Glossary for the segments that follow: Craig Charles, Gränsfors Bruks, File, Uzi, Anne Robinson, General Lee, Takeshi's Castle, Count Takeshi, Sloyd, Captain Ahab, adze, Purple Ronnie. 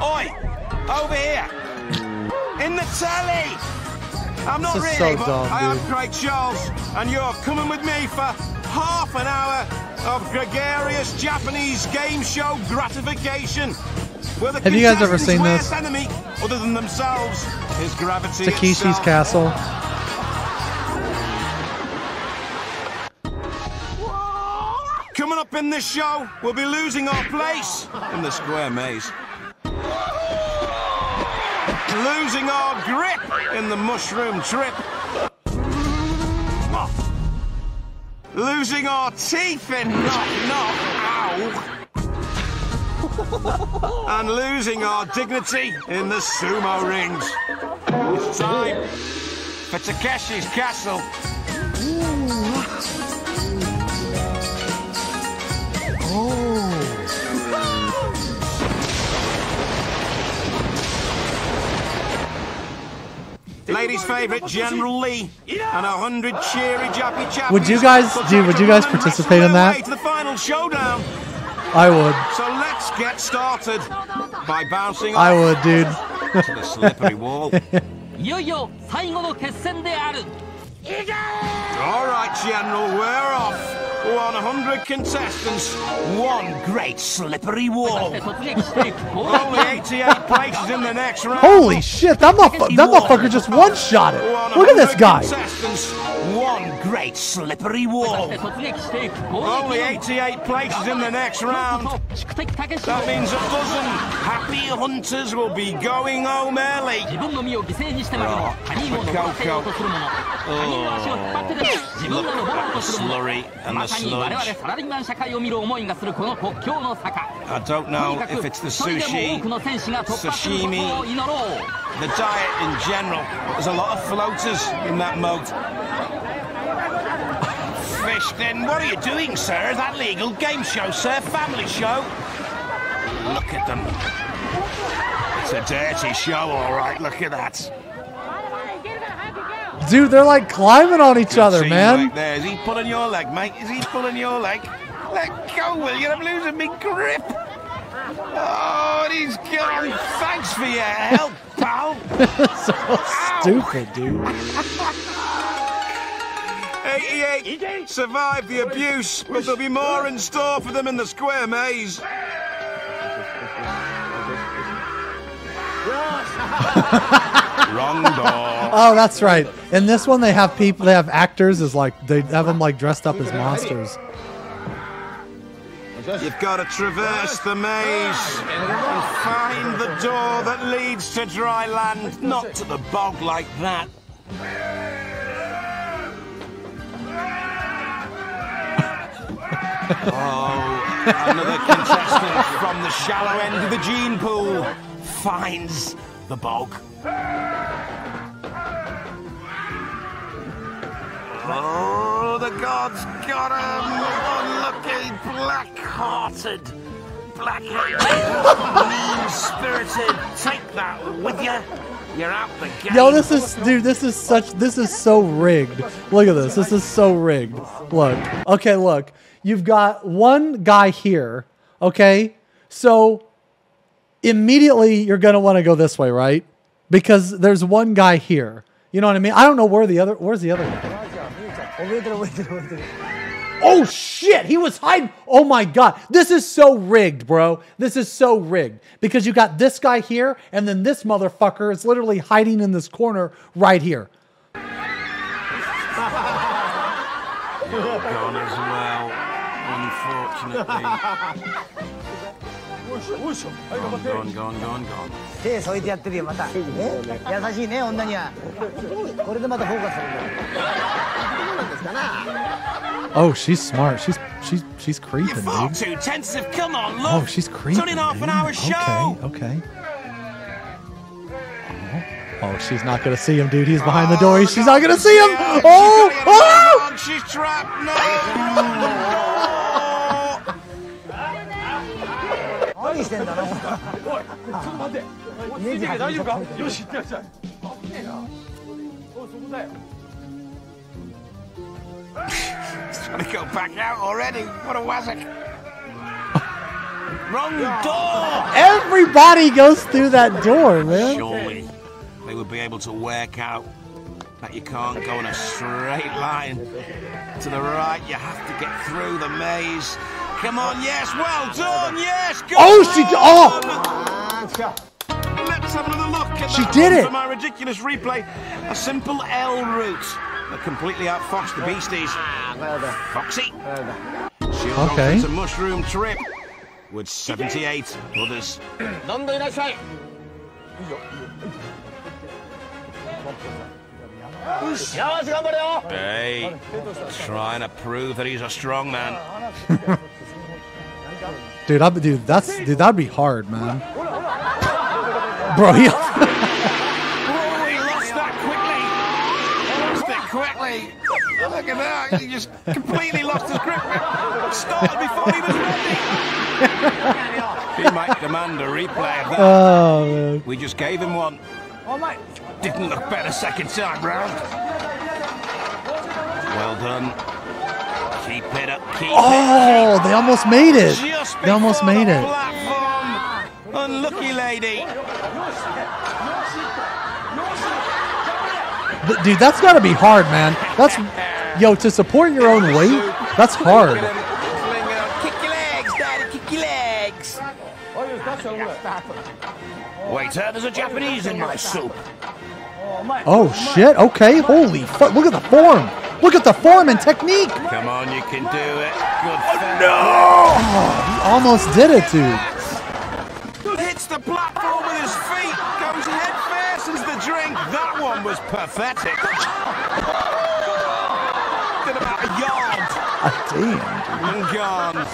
Oi! Over here! In the tally! I'm not really, so dumb, I am Craig Charles, and you're coming with me for half an hour of gregarious Japanese game show gratification. Have you guys ever seen this? Enemy, other than themselves, is gravity. Takeshi's Castle. Coming up in this show, we'll be losing our place in the square maze. Losing our grip in the mushroom trip. Losing our teeth in knock knock. Ow. And losing our dignity in the sumo rings. It's time for Takeshi's Castle. Ladies' favorite, General Lee, and 100 cheery jappy chaps. Would you guys participate in that? To the final showdown. I would. So let's get started by bouncing off. I would, dude. To the slippery wall. All right, General, we're off. 100 contestants, one great slippery wall. Only 88 places in the next round. Holy shit, that motherfucker just one-shot it. Look at this guy. One great slippery wall. Only 88 places in the next round. That means a dozen happy hunters will be going home early. Oh, look at the slurry and the sludge. I don't know if it's the sushi, sashimi, the diet in general. There's a lot of floaters in that moat. Fish, then what are you doing, sir? Is that legal? Game show, sir. Family show. Look at them. It's a dirty show, all right. Look at that. Dude, they're like climbing on each other, man. There. Is he pulling your leg, mate? Is he pulling your leg? Let go, will you? I'm losing my grip. Oh, and he's gone. Thanks for your help, pal. So stupid, dude. 88 survived the abuse, but there'll be more in store for them in the square maze. Wrong door. Oh, that's right. In this one, they have people, they have actors, is like they have them like dressed up as monsters. You've got to traverse the maze and find the door that leads to dry land, not to the bog like that. Oh, another contestant from the shallow end of the gene pool finds the bog. Oh, the gods got him! Unlucky, black-hearted, mean-spirited. Take that with you. You're out the game. Yo, this is, dude, this is so rigged. Look at this. This is so rigged. Look. Okay, look. You've got one guy here, okay? So immediately you're going to want to go this way, right? Because there's one guy here. You know what I mean? I don't know where the other, where's the other one? Oh shit, he was hiding. Oh my God. This is so rigged, bro. This is so rigged because you got this guy here and then this motherfucker is literally hiding in this corner right here. Gone as well, unfortunately. Gone. Oh, she's smart. She's creeping, dude. You're too tensive. Come on, look. Oh, she's creeping. It's only half an hour show. Okay. Oh, she's not going to see him, dude. He's behind the door. She's not going to see him. Oh! Oh! She's trapped. No! He's trying to go back out already. What a wazzick. Wrong door! Everybody goes through that door, man. Surely they would be able to work out that you can't go in a straight line. To the right, you have to get through the maze. Come on, yes, well done, yes, good. Oh, she did. Oh. Let's have another look at she that did it. For my ridiculous replay. A simple L route that completely outfoxed the beasties. Foxy. She'll okay. It's a mushroom trip with 78 others. Hey, trying to prove that he's a strong man. Dude, that'd be hard, man. Bro, he lost that quickly. Look at that, he just completely lost his grip. Started before he was ready. He might demand a replay of that. Oh, man. We just gave him one. Didn't look better second time round. Well done. Keep it up, keep it up. They almost made it. Just they almost made it. Platform. Unlucky lady. Dude, that's got to be hard, man. That's, yo, to support your own weight, that's hard. Kick your legs, daddy, kick your legs. Waiter, there's a Japanese in my soup. Oh shit, okay, holy fuck, look at the form. Look at the form and technique. Come on, you can do it. Good oh, no! Oh, he almost did it, dude. Hits the platform with his feet, comes head first into the drink. That one was pathetic. Did about a yard. Damn. Gone.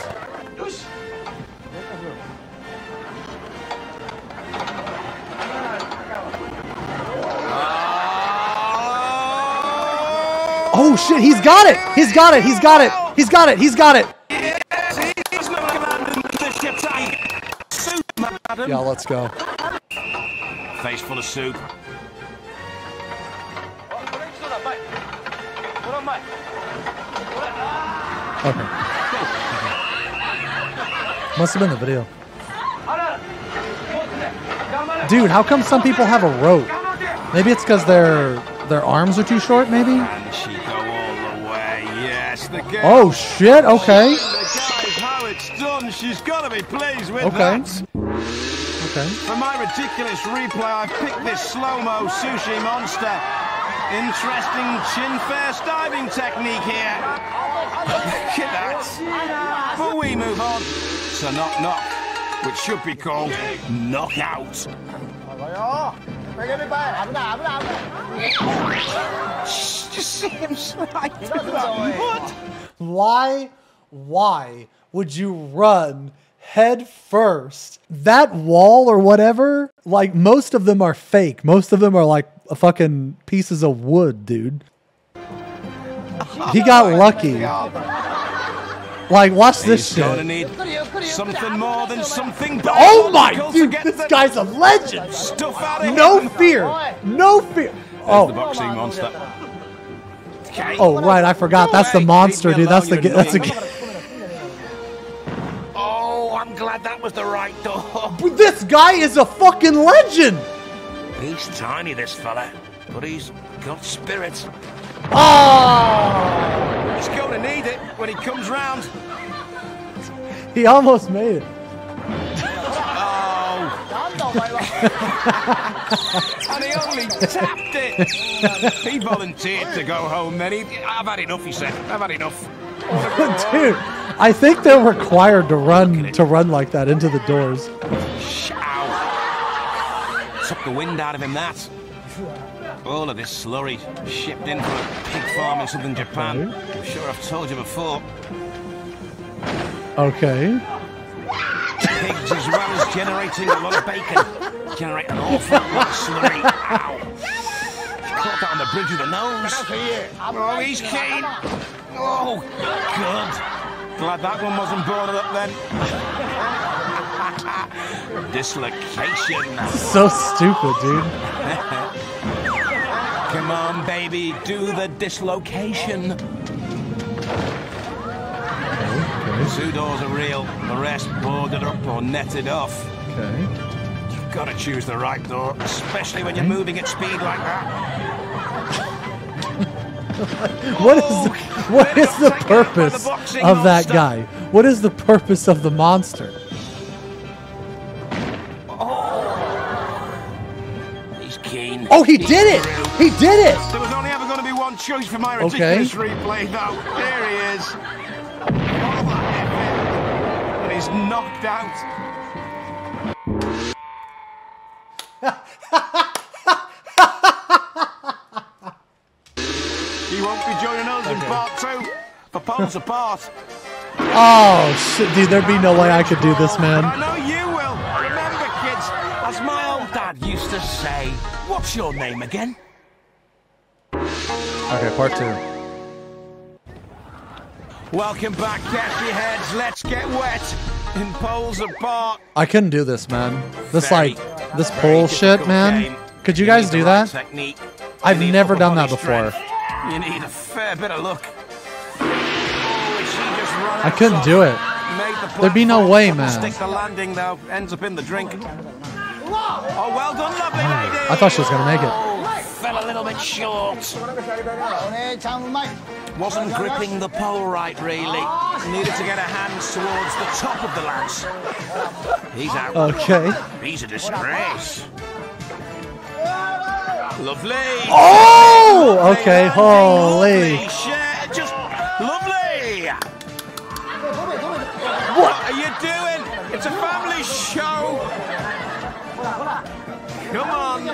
Oh shit, he's got it! He's got it! He's got it! He's got it! He's got it! He's not commanding the ship tight. Madam. Yeah, let's go. Face full of soup. Okay. Must have been the video. Dude, how come some people have a rope? Maybe it's because their arms are too short, maybe? Oh shit, okay. She's gotta be pleased with that. Okay. For my ridiculous replay, I picked this slow-mo sushi monster. Interesting chin-first diving technique here. Look at that. But we move on to knock knock, which should be called knockout. Just see him slide through that mud. Why would you run head first? That wall or whatever, like most of them are fake. Most of them are like fucking pieces of wood, dude. He got lucky. Like, watch this shit. Gonna need something more than something. Oh my, dude, this guy's a legend. No fear, no fear. Oh. The boxing monster. Oh right, I forgot. That's the monster, dude. That's the. Oh, I'm glad that was the right door. But this guy is a fucking legend. He's tiny, this fella, but he's got spirit. Oh! He's gonna need it when he comes round. He almost made it. And he only tapped it. He volunteered to go home then. I've had enough, he said. I've had enough. Dude, I think they're required to run like that into the doors. Ow. Took the wind out of him, that. All of this slurry shipped in from a pig farm in southern Japan. Okay. I'm sure I've told you before. Okay. Pigs, as well as generating a lot of bacon, generate an awful lot of slurry. Ow. Caught that on the bridge of the nose. Oh, he's keen. Oh, good. Glad that one wasn't boarded up then. Dislocation. So stupid, dude. Come on, baby, do the dislocation. Two doors are real, the rest boarded up or netted off. Okay. You've got to choose the right door, especially when you're moving at speed like that. what is the purpose of that guy? What is the purpose of the monster? Oh, he's keen. Oh, he did it! He did it! There was only ever going to be one choice for my ridiculous replay, though. There he is. And he's knocked out. He won't be joining us in part two for Pounds Apart. Oh shit, dude, there'd be no way I could do this, man. I know you will. Remember, kids, as my old dad used to say, what's your name again? Okay, part two. Welcome back, Cashy Heads. Let's get wet in Poles Apart. I couldn't do this, man. This this pole shit, man. Game. Could you guys do that? Technique. I've never done that before. You need a fair bit of luck. Oh, I couldn't do it. There'd be no way, man. Stick the landing, though. Ends up in the drink. Oh, well done, lovely lady. I thought she was gonna make it. Oh, fell a little bit short. Wasn't gripping the pole right, really. Needed to get her hands towards the top of the lance. He's out. Okay. He's a disgrace. Lovely. Oh! Okay, holy. Just lovely. What are you doing? It's a family show. Come on.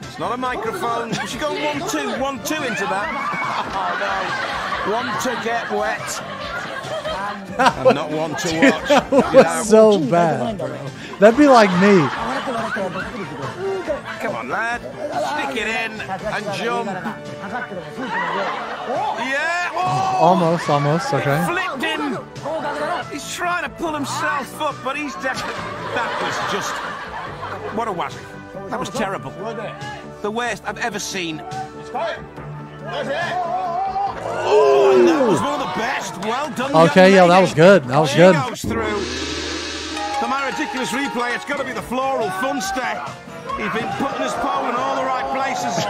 It's not a microphone. You should go 1-2, 1-2 into that. Oh no. 1 to get wet. And not 1 to watch. That was so bad, bro. That'd be like me. Come on, lad. Stick it in and jump. Yeah. Oh. Almost, almost. Okay. Flipped him. He's trying to pull himself up, but he's definitely. That was just. What a whack. That was terrible. The worst I've ever seen. Oh, and that was one of the best. Well done. Okay, yeah, that was good. That was good. Goes through. For my ridiculous replay, it's got to be the floral fun step. He's been putting his pole in all the right places.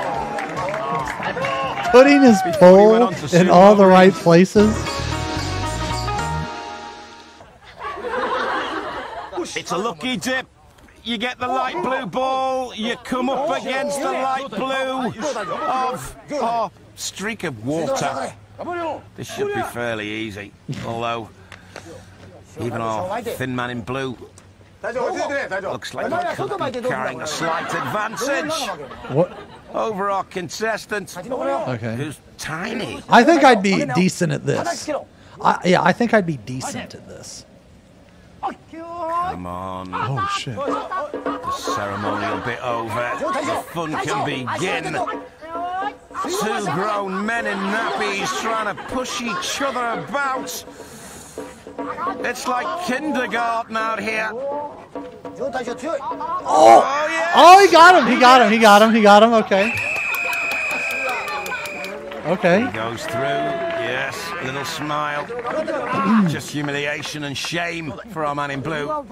Putting his pole in all the right places? It's a lucky dip. You get the light blue ball. You come up against the light blue of a streak of water. This should be fairly easy. Although, even our thin man in blue looks like he could be carrying a slight advantage over our contestant, who's tiny. I think I'd be decent at this. Yeah, I think I'd be decent at this. Come on. Oh, shit. The ceremonial bit over. The fun can begin. Two grown men in nappies trying to push each other about. It's like kindergarten out here. Oh! Oh, he got him! He got him! He got him! He got him! Okay. Okay. He goes through. Yes. Little smile. Just humiliation and shame for our man in blue. Oh.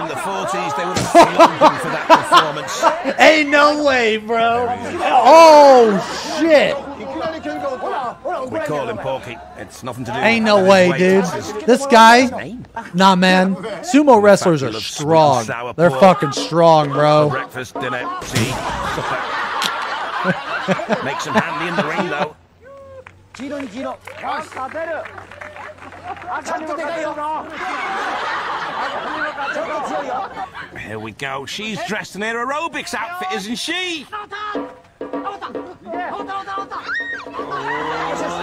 In the 40s, they would have flown for that performance. Ain't no way, bro. Oh, shit. We call him Porky. It's nothing to do with ain't no way, dude. This guy, nah, man. Sumo wrestlers are strong. They're fucking strong, bro. Breakfast, dinner, tea, supper. Makes him handy in the ring, though. Here we go. She's dressed in her aerobics outfit, isn't she? Oh,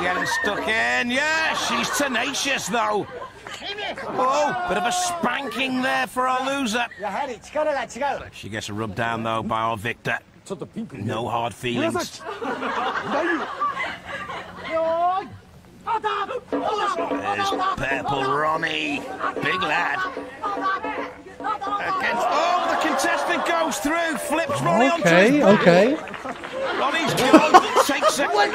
getting stuck in. Yeah, she's tenacious, though. Oh, bit of a spanking there for our loser. She gets a rub down, though, by our victor. No hard feelings. There's Purple Ronnie. Big lad. Against, oh, the contestant goes through. Flips Ronnie onto his back. Ronnie's gone. Takes a bang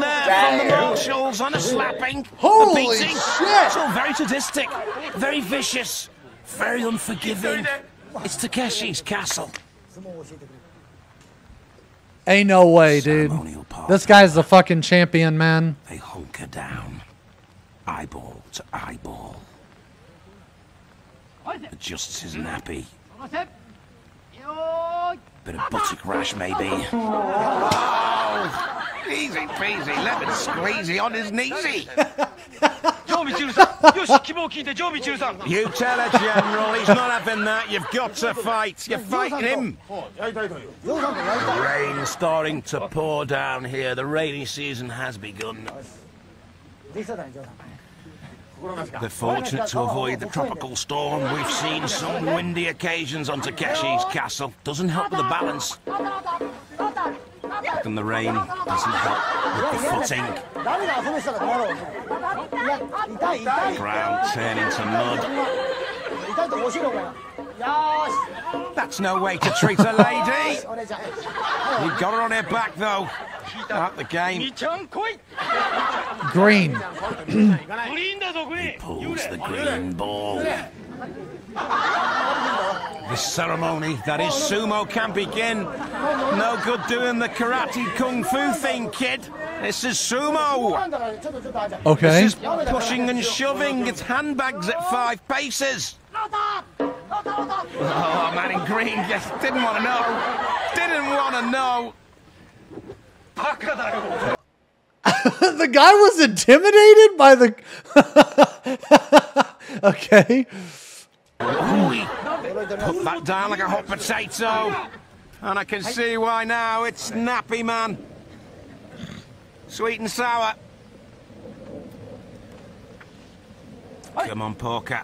there from the marshals on a slapping. Holy shit. It's all very sadistic. Very vicious. Very unforgiving. It's Takeshi's Castle. Ain't no way, dude. This guy's the fucking champion, man. They hunker down. Eyeball to eyeball. Adjusts his nappy. Bit of buttock rash, maybe. Oh, easy peasy, lemon squeezy on his kneesy. You tell her, General, he's not having that. You've got to fight. You're fighting him. The rain's starting to pour down here. The rainy season has begun. They're fortunate to avoid the tropical storm. We've seen some windy occasions on Takeshi's Castle. Doesn't help with the balance. And the rain doesn't help with the footing. The ground turning to mud. That's no way to treat a lady. You've got her on her back, though. Out the game. Green. He pulls the green ball. This ceremony, that is sumo, can begin. No good doing the karate kung fu thing, kid. This is sumo. Okay. This is pushing and shoving. It's handbags at 5 paces. Oh, man in green just didn't want to know. Didn't want to know. The guy was intimidated by the... Okay. Put that down like a hot potato. And I can see why now. It's nappy, man. Sweet and sour. Come on, Porker.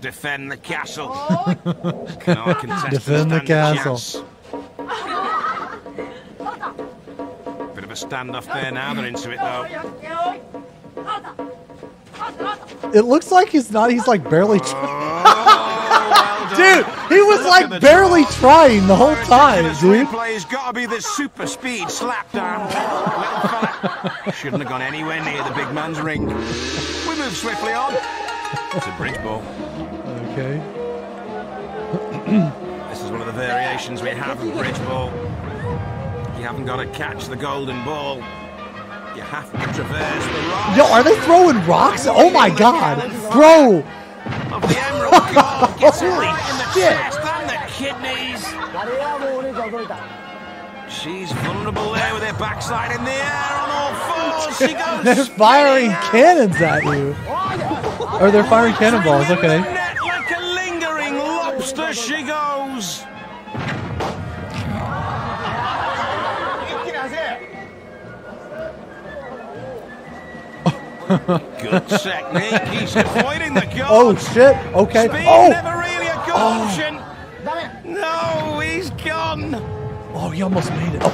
Defend the castle. Defend the castle. Bit of a standoff there now. They're into it, though. It looks like he's not. He's like barely... Dude, he was like barely trying the whole time, dude. Replay's got to be this super speed slapdown. Shouldn't have gone anywhere near the big man's ring. We move swiftly on. It's a bridge ball. Okay. This is one of the variations we have in bridge ball. You haven't got to catch the golden ball. You have to traverse the rocks. Yo, are they throwing rocks? Oh my God, bro. Of the emerald god gets it right in the chest and the kidneys. She's vulnerable there with her backside in the air on all fours. She goes. They're firing cannons at you. Or they're firing cannonballs, okay. Like a lingering lobster, she goes. Good technique. He's avoiding the goal. Oh shit! Okay. Speed, oh. Never really a good option. No, he's gone. Oh, he almost made it. Oh.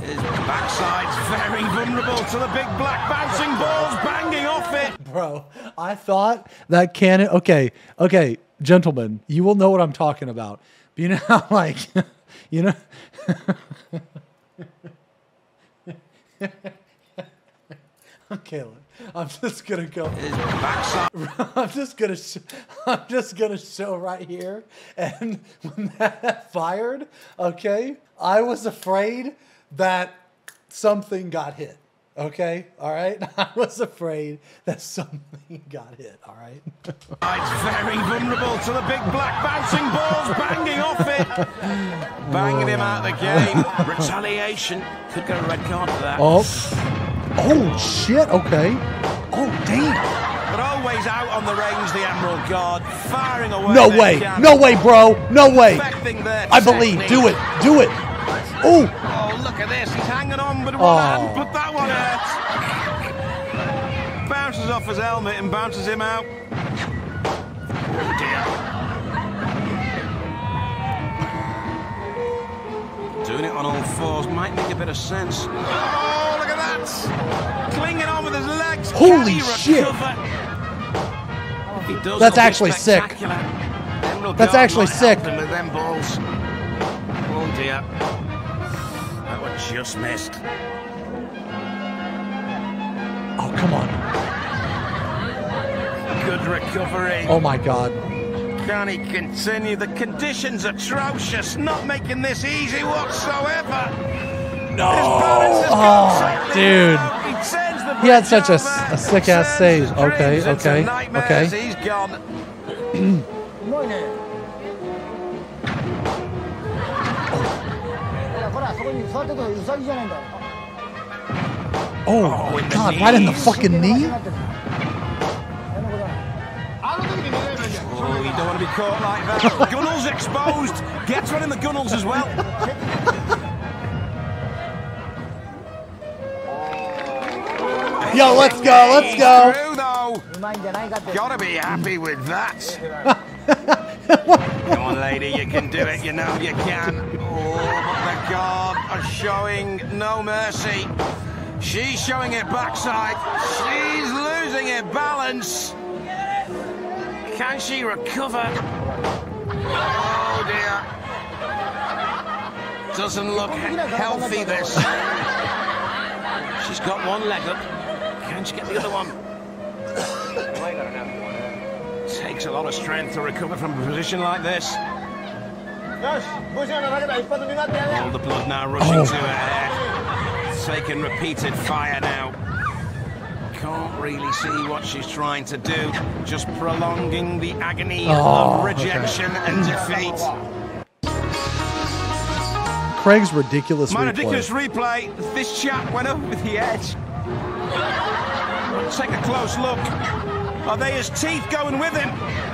His backside's very vulnerable to the big black bouncing balls banging off it. Bro, I thought that cannon. Okay, okay, gentlemen, you will know what I'm talking about. But you know how, like, you know. Okay, I'm just gonna go. I'm just gonna show right here. And when that fired, okay, I was afraid that something got hit. Okay, all right. I was afraid that something got hit. All right. It's very vulnerable to the big black bouncing balls banging off it, banging him out of the game. Retaliation could get a red card for that. Oh. Oh shit, okay. Oh damn. But always out on the range, the Emerald Guard, firing away. No way, cannon. No way, bro, no way. I believe, do it, do it. Ooh. Oh, look at this, he's hanging on with one hand, but that one hurts. Bounces off his helmet and bounces him out. Oh dear. Doing it on all fours might make a bit of sense. Oh. Clinging on with his legs. Holy shit! That's actually sick. That's actually sick. Oh dear! That one just missed. Oh come on! good recovery. Oh my God. Can he continue? The condition's atrocious. Not making this easy whatsoever. No. Oh, dude. He had such a sick-ass save. Okay, okay, okay. He's gone. Oh, God, right in the fucking knee? Oh, you don't want to be caught like that. Gunnels exposed. Gets one in the gunnels as well. Yo, let's go, let's go. Gotta be happy with that. Come on, lady, you can do it. You know you can. Oh, but the guard are showing no mercy. She's showing it backside. She's losing her balance. Can she recover? Oh dear. Doesn't look healthy, this. She's got one leg up. Can she get the other one? Takes a lot of strength to recover from a position like this. All the blood now rushing to her head. It's taken repeated fire now. Can't really see what she's trying to do. Just prolonging the agony of rejection and defeat. Craig's ridiculous replay. My ridiculous replay. This chap went over with the edge. Take a close look. Are they his teeth going with him?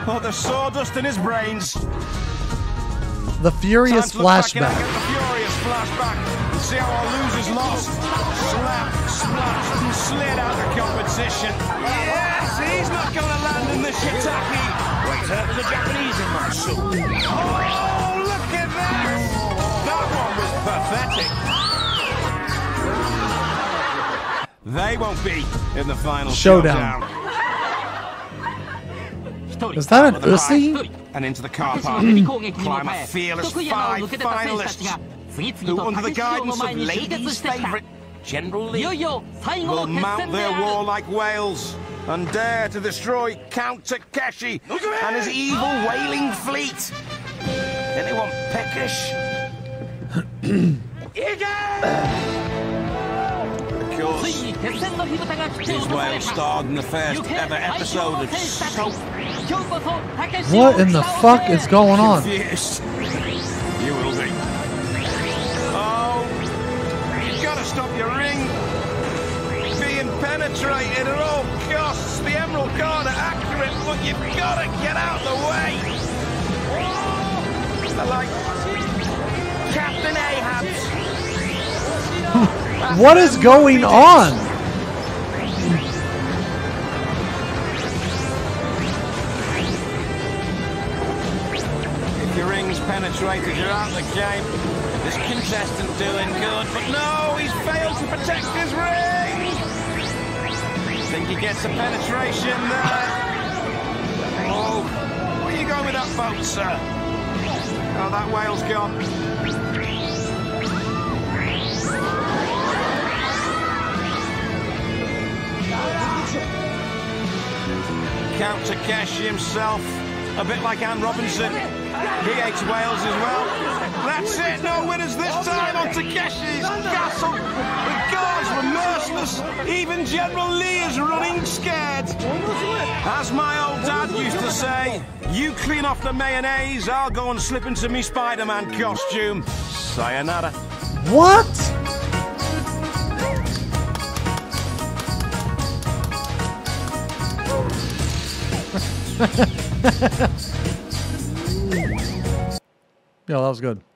Or the sawdust in his brains? The furious flashback. See how our losers lost. Slap, splashed, and slid out of competition. Yes, he's not going to land in the shiitake. Wait, that's the Japanese in my suit. Oh, look at that! That one was pathetic. They won't be in the final showdown. Is that an Uzi? And into the car park. Climb a fearless five finalists. Who, under the guidance of ladies' favourite General Lee, will mount their warlike whales and dare to destroy Count Takeshi and his evil whaling fleet. Anyone peckish? Of course, these whales starred in the first ever episode of Soap. What in the fuck is going on? Confused. You will be. Stop your ring being penetrated at all costs. The emerald guard are accurate, but you've got to get out of the way. They're like Captain Ahab. What is going on? If your ring's penetrated, you're out of the game. This contestant doing good, but no, he's failed to protect his ring! I think he gets a penetration there. Oh, where are you going with that boat, sir? Oh, that whale's gone. Count Takeshi himself, a bit like Anne Robinson. He hates whales as well. That's it, no winners this time on Takeshi's Castle. The guards were merciless. Even General Lee is running scared. As my old dad used to say, you clean off the mayonnaise, I'll go and slip into me Spider-Man costume. Sayonara. What? Yeah, that was good.